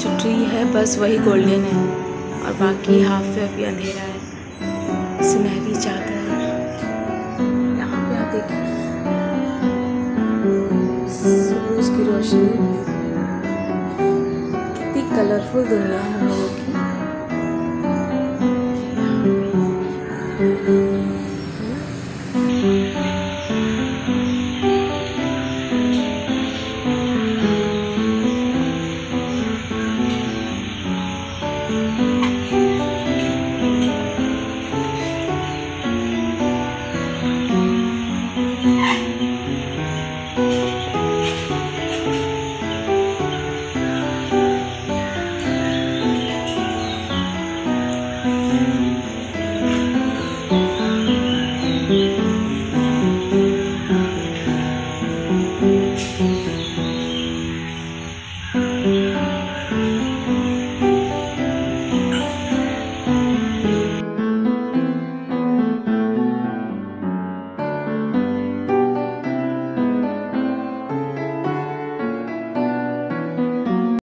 जो ट्री है बस वही गोल्डन है और बाकी हाफ पे अभी अंधेरा है। सुनहरी चादर यहाँ पे आप देखें, सूरज की रोशनी, कितनी कलरफुल दुनिया है हम लोगों की।